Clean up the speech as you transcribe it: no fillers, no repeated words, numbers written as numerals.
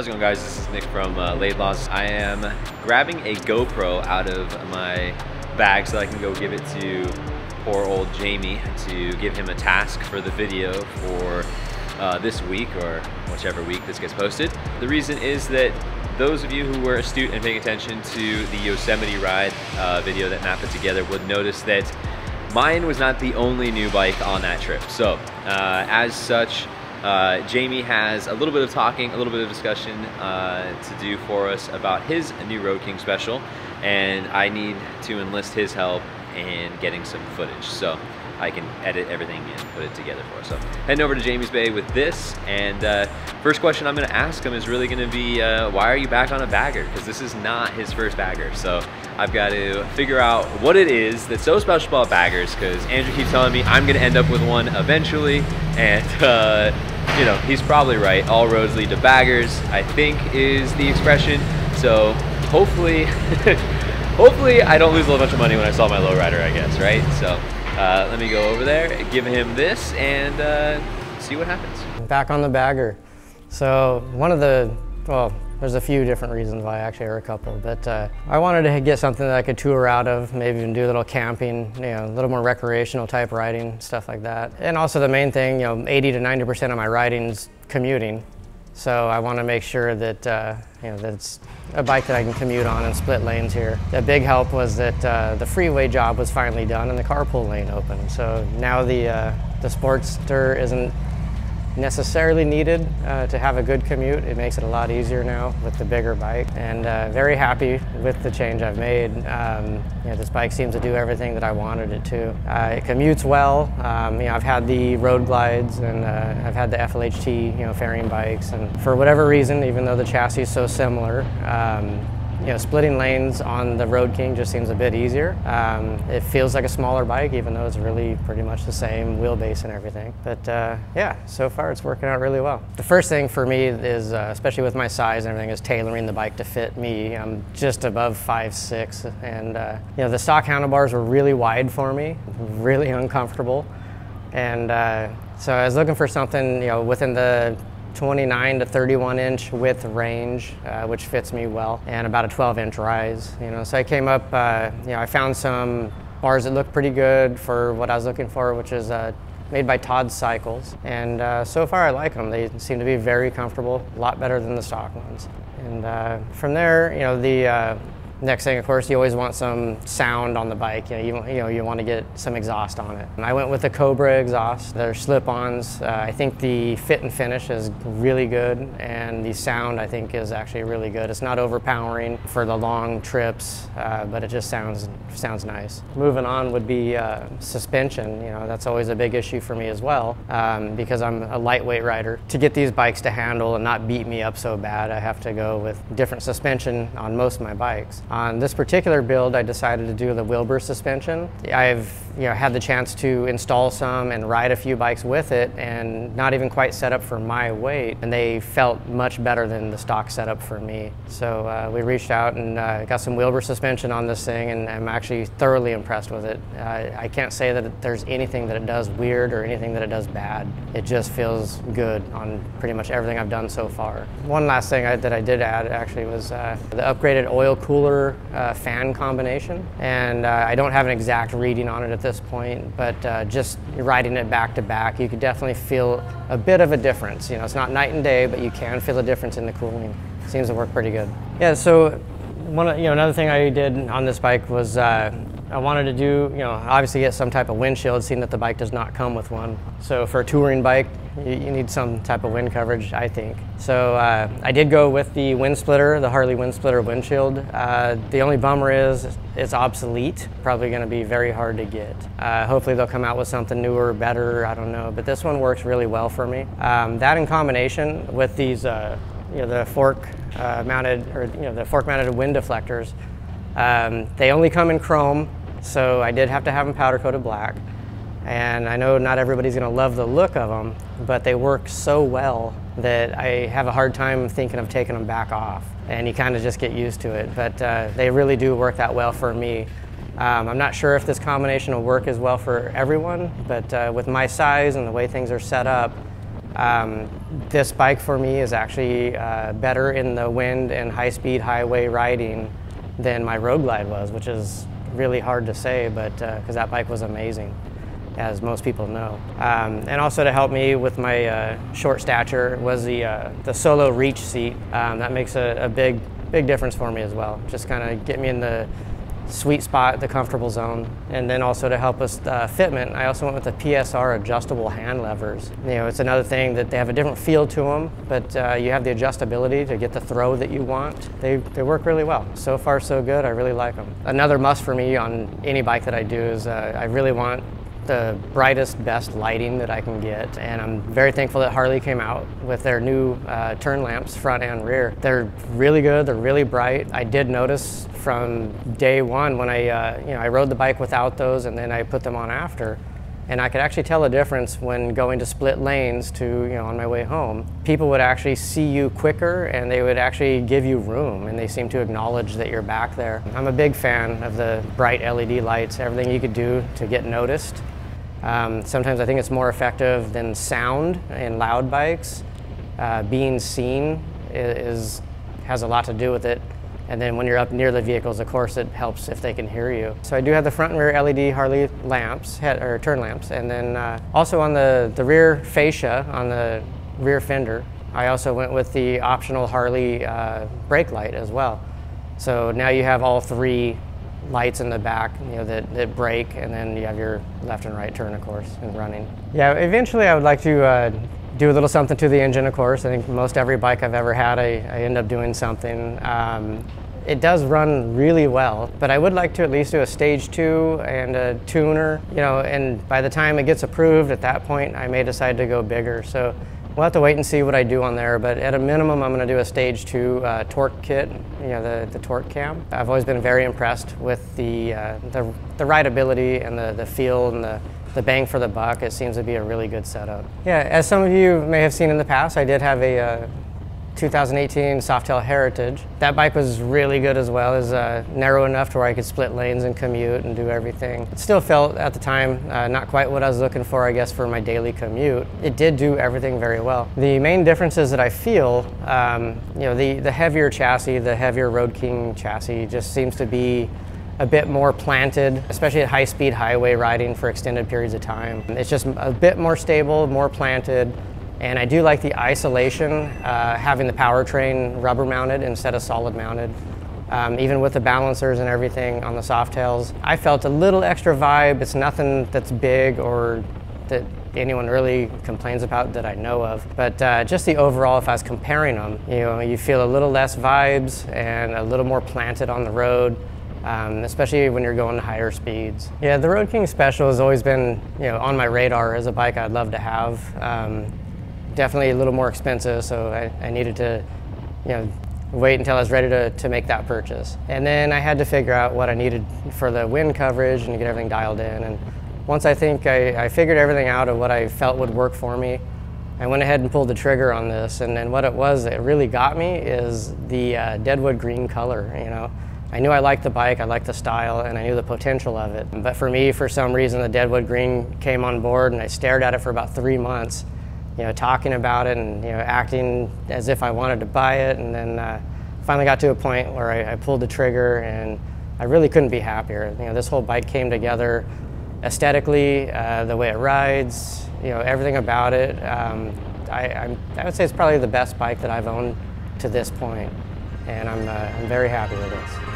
How's it going, guys? This is Nick from Laidlaw's. I am grabbing a GoPro out of my bag so I can go give it to poor old Jamie to give him a task for the video for this week, or whichever week this gets posted. The reason is that those of you who were astute and paying attention to the Yosemite ride video that Matt put together would notice that mine was not the only new bike on that trip. So as such, Jamie has a little bit of talking, a little bit of discussion to do for us about his new Road King Special, and I need to enlist his help in getting some footage so I can edit everything and put it together for us. So heading over to Jamie's Bay with this, and first question I'm gonna ask him is really gonna be, why are you back on a bagger? Because this is not his first bagger, so I've got to figure out what it is that's so special about baggers, because Andrew keeps telling me I'm gonna end up with one eventually, and you know, he's probably right. All roads lead to baggers, I think, is the expression. So hopefully, hopefully I don't lose a bunch of money when I sell my lowrider, I guess, right? So let me go over there, give him this, and see what happens. Back on the bagger. So one of the, well, there's a few different reasons why, actually, or a couple, but I wanted to get something that I could tour out of, maybe even do a little camping, you know, a little more recreational type riding, stuff like that. And also the main thing, you know, 80 to 90% of my riding's commuting. So I want to make sure that, you know, that it's a bike that I can commute on and split lanes here. The big help was that the freeway job was finally done and the carpool lane opened. So now the Sportster isn't necessarily needed to have a good commute. It makes it a lot easier now with the bigger bike, and very happy with the change I've made. You know, this bike seems to do everything that I wanted it to. It commutes well. You know, I've had the road glides, and I've had the FLHT, you know, fairing bikes, and for whatever reason, even though the chassis is so similar, you know, splitting lanes on the Road King just seems a bit easier. It feels like a smaller bike, even though it's really pretty much the same wheelbase and everything. But yeah, so far it's working out really well. The first thing for me is, especially with my size and everything, is tailoring the bike to fit me. I'm just above 5'6", and you know, the stock handlebars were really wide for me, really uncomfortable, and so I was looking for something, you know, within the 29 to 31 inch width range, which fits me well, and about a 12 inch rise, you know. So I came up, you know, I found some bars that looked pretty good for what I was looking for, which is made by Todd Cycles, and so far I like them. They seem to be very comfortable, a lot better than the stock ones. And from there, you know, the next thing, of course, you always want some sound on the bike. You know, you want to get some exhaust on it. And I went with the Cobra exhaust. They're slip-ons. I think the fit and finish is really good, and the sound, I think, is actually really good. It's not overpowering for the long trips, but it just sounds nice. Moving on would be suspension. You know, that's always a big issue for me as well, because I'm a lightweight rider. To get these bikes to handle and not beat me up so bad, I have to go with different suspension on most of my bikes. On this particular build, I decided to do the Wilbur suspension. I've, you know, had the chance to install some and ride a few bikes with it, and not even quite set up for my weight, and they felt much better than the stock setup for me. So we reached out and got some Wilbur suspension on this thing, and I'm actually thoroughly impressed with it. I can't say that there's anything that it does weird or anything that it does bad. It just feels good on pretty much everything I've done so far. One last thing that I did add, actually, was the upgraded oil cooler fan combination, and I don't have an exact reading on it at this point, but just riding it back to back, you could definitely feel a bit of a difference. You know, it's not night and day, but you can feel a difference in the cooling. Seems to work pretty good. Yeah, so another thing I did on this bike was I wanted to do, you know, obviously get some type of windshield, seeing that the bike does not come with one. So for a touring bike, you need some type of wind coverage, I think. So I did go with the wind splitter, the Harley wind splitter windshield. The only bummer is it's obsolete, probably gonna be very hard to get. Hopefully they'll come out with something newer, better, I don't know, but this one works really well for me. That in combination with these, you know, the fork mounted, or, you know, the fork mounted wind deflectors, they only come in chrome. So I did have to have them powder coated black, and I know not everybody's going to love the look of them, but they work so well that I have a hard time thinking of taking them back off, and you kind of just get used to it, but they really do work that well for me. I'm not sure if this combination will work as well for everyone, but with my size and the way things are set up, This bike for me is actually better in the wind and high-speed highway riding than my Road Glide was, which is really hard to say, but because that bike was amazing, as most people know. And also to help me with my short stature was the Solo Reach seat. That makes a big difference for me as well. Just kind of get me in the sweet spot, the comfortable zone. And then also to help us fitment, I also went with the PSR adjustable hand levers. You know, it's another thing that they have a different feel to them, but you have the adjustability to get the throw that you want. They work really well. So far so good, I really like them. Another must for me on any bike that I do is I really want the brightest, best lighting that I can get, and I'm very thankful that Harley came out with their new turn lamps, front and rear. They're really good, they're really bright. I did notice from day one when I rode the bike without those and then I put them on after, and I could actually tell a difference when going to split lanes to, you know, on my way home. People would actually see you quicker and they would actually give you room, and they seem to acknowledge that you're back there. I'm a big fan of the bright LED lights, everything you could do to get noticed. Sometimes I think it's more effective than sound in loud bikes. Being seen has a lot to do with it. And then when you're up near the vehicles, of course, it helps if they can hear you. So I do have the front and rear LED Harley lamps, or turn lamps. And then also on the rear fascia, on the rear fender, I also went with the optional Harley brake light as well. So now you have all three lights in the back, you know, that brake, and then you have your left and right turn, of course, and running. Yeah, eventually I would like to do a little something to the engine, of course. I think most every bike I've ever had, I end up doing something. It does run really well, but I would like to at least do a stage 2 and a tuner, you know, and by the time it gets approved at that point, I may decide to go bigger. So we'll have to wait and see what I do on there, but at a minimum, I'm going to do a stage 2 torque kit, you know, the torque cam. I've always been very impressed with the rideability and the feel and the bang for the buck. It seems to be a really good setup. Yeah, as some of you may have seen in the past, I did have a 2018 Softail Heritage. That bike was really good as well. It was narrow enough to where I could split lanes and commute and do everything. It still felt at the time not quite what I was looking for, I guess, for my daily commute. It did do everything very well. The main differences that I feel, you know, the heavier chassis, the heavier Road King chassis just seems to be a bit more planted, especially at high-speed highway riding for extended periods of time. It's just a bit more stable, more planted. And I do like the isolation, having the powertrain rubber mounted instead of solid mounted. Even with the balancers and everything on the Softails, I felt a little extra vibe. It's nothing that's big or that anyone really complains about that I know of. But just the overall, if I was comparing them, you know, you feel a little less vibes and a little more planted on the road. Especially when you're going to higher speeds. Yeah, the Road King Special has always been, you know, on my radar as a bike I'd love to have. Definitely a little more expensive, so I needed to, you know, wait until I was ready to make that purchase. And then I had to figure out what I needed for the wind coverage and to get everything dialed in. And once I think I figured everything out of what I felt would work for me, I went ahead and pulled the trigger on this. And then what it was that really got me is the Deadwood Green color, you know. I knew I liked the bike, I liked the style, and I knew the potential of it. But for me, for some reason, the Deadwood Green came on board, and I stared at it for about 3 months, you know, talking about it and, you know, acting as if I wanted to buy it. And then finally got to a point where I pulled the trigger, and I really couldn't be happier. You know, this whole bike came together aesthetically, the way it rides, you know, everything about it. I would say it's probably the best bike that I've owned to this point, and I'm very happy with this.